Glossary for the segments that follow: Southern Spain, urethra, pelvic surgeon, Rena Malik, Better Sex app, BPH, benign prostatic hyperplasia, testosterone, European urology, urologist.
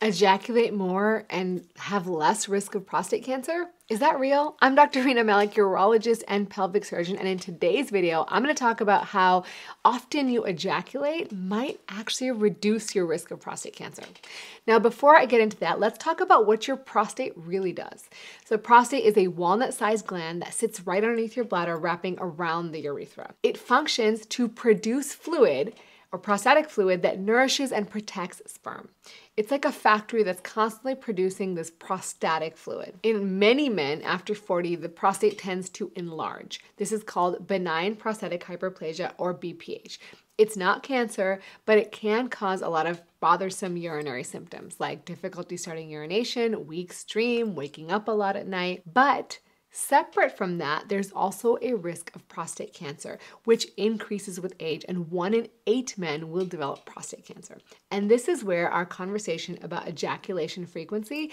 ejaculate more and have less risk of prostate cancer? Is that real? I'm Dr. Rena Malik, urologist and pelvic surgeon, and in today's video, I'm gonna talk about how often you ejaculate might actually reduce your risk of prostate cancer. Now, before I get into that, let's talk about what your prostate really does. So prostate is a walnut-sized gland that sits right underneath your bladder, wrapping around the urethra. It functions to produce fluid or prostatic fluid that nourishes and protects sperm. It's like a factory that's constantly producing this prostatic fluid. In many men after 40, the prostate tends to enlarge. This is called benign prostatic hyperplasia, or BPH. It's not cancer, but it can cause a lot of bothersome urinary symptoms like difficulty starting urination, weak stream, waking up a lot at night. But separate from that, there's also a risk of prostate cancer, which increases with age, and 1 in 8 men will develop prostate cancer. And this is where our conversation about ejaculation frequency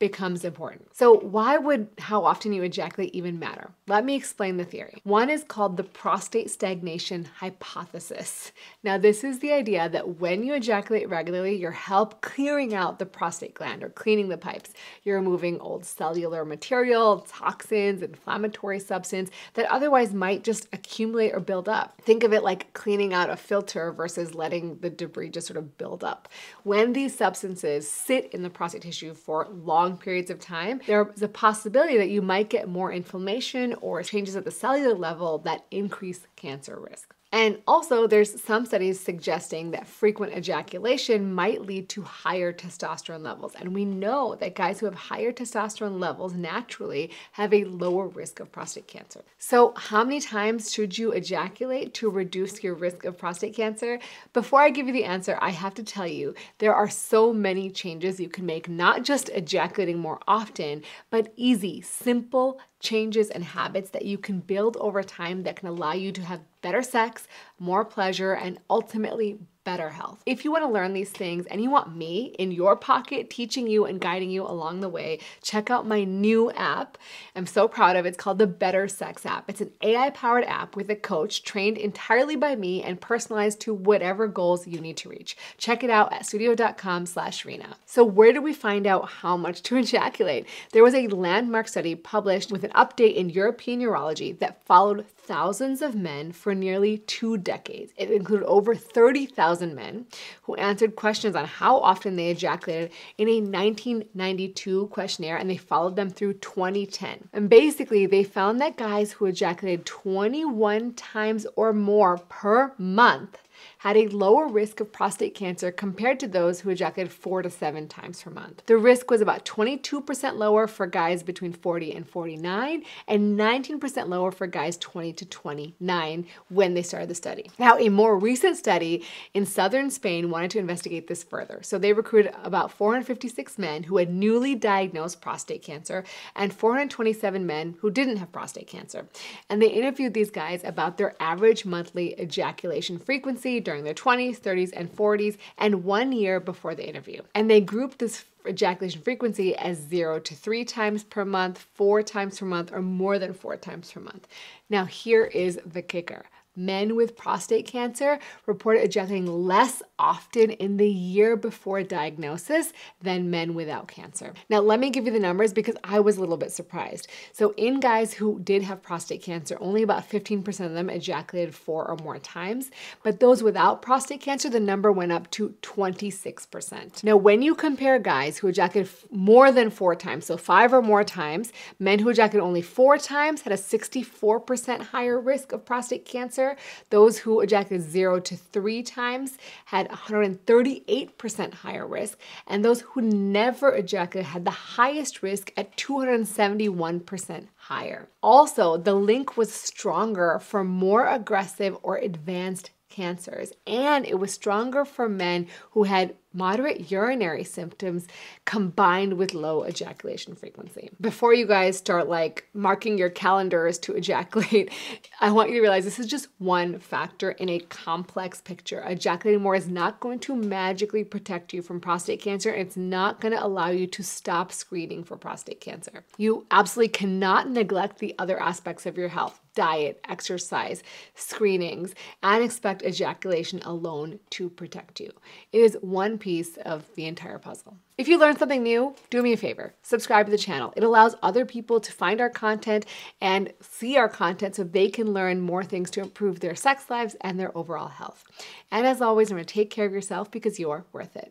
becomes important. So why would how often you ejaculate even matter? Let me explain the theory. One is called the prostate stagnation hypothesis. Now, this is the idea that when you ejaculate regularly, you're helping clearing out the prostate gland, or cleaning the pipes. You're removing old cellular material, toxins, inflammatory substance that otherwise might just accumulate or build up. Think of it like cleaning out a filter versus letting the debris just sort of build up. When these substances sit in the prostate tissue for long periods of time, there's a possibility that you might get more inflammation or changes at the cellular level that increase cancer risk. And also, there's some studies suggesting that frequent ejaculation might lead to higher testosterone levels. And we know that guys who have higher testosterone levels naturally have a lower risk of prostate cancer. So how many times should you ejaculate to reduce your risk of prostate cancer? Before I give you the answer, I have to tell you, there are so many changes you can make, not just ejaculating more often, but easy, simple changes and habits that you can build over time that can allow you to have better sex, more pleasure, and ultimately better health. If you want to learn these things and you want me in your pocket teaching you and guiding you along the way, check out my new app. I'm so proud of it. It's called the Better Sex app. It's an AI-powered app with a coach trained entirely by me and personalized to whatever goals you need to reach. Check it out at studio.com/Rena. So where do we find out how much to ejaculate? There was a landmark study published with an update in European Urology that followed thousands of men for nearly 2 decades. It included over 30,000 men who answered questions on how often they ejaculated in a 1992 questionnaire, and they followed them through 2010. And basically, they found that guys who ejaculated 21 times or more per month had a lower risk of prostate cancer compared to those who ejaculated 4 to 7 times per month. The risk was about 22% lower for guys between 40 and 49, and 19% lower for guys 20 to 29 when they started the study. Now, a more recent study in Southern Spain wanted to investigate this further. So they recruited about 456 men who had newly diagnosed prostate cancer and 427 men who didn't have prostate cancer. And they interviewed these guys about their average monthly ejaculation frequency during their 20s, 30s, and 40s, and 1 year before the interview. And they grouped this ejaculation frequency as 0 to 3 times per month, 4 times per month, or more than 4 times per month. Now, here is the kicker. Men with prostate cancer reported ejaculating less often in the year before diagnosis than men without cancer. Now, let me give you the numbers because I was a little bit surprised. So in guys who did have prostate cancer, only about 15% of them ejaculated 4 or more times, but those without prostate cancer, the number went up to 26%. Now, when you compare guys who ejaculated more than 4 times, so 5 or more times, men who ejaculated only 4 times had a 64% higher risk of prostate cancer. Those who ejaculated 0 to 3 times had 138% higher risk, and those who never ejaculated had the highest risk at 271% higher. Also, the link was stronger for more aggressive or advanced cancers, and it was stronger for men who had moderate urinary symptoms combined with low ejaculation frequency. Before you guys start like marking your calendars to ejaculate, I want you to realize this is just one factor in a complex picture. Ejaculating more is not going to magically protect you from prostate cancer, and it's not going to allow you to stop screening for prostate cancer. You absolutely cannot neglect the other aspects of your health: diet, exercise, screenings, and expect ejaculation alone to protect you. It is one piece of the entire puzzle. If you learned something new, do me a favor, subscribe to the channel. It allows other people to find our content and see our content so they can learn more things to improve their sex lives and their overall health. And as always, remember to take care of yourself because you're worth it.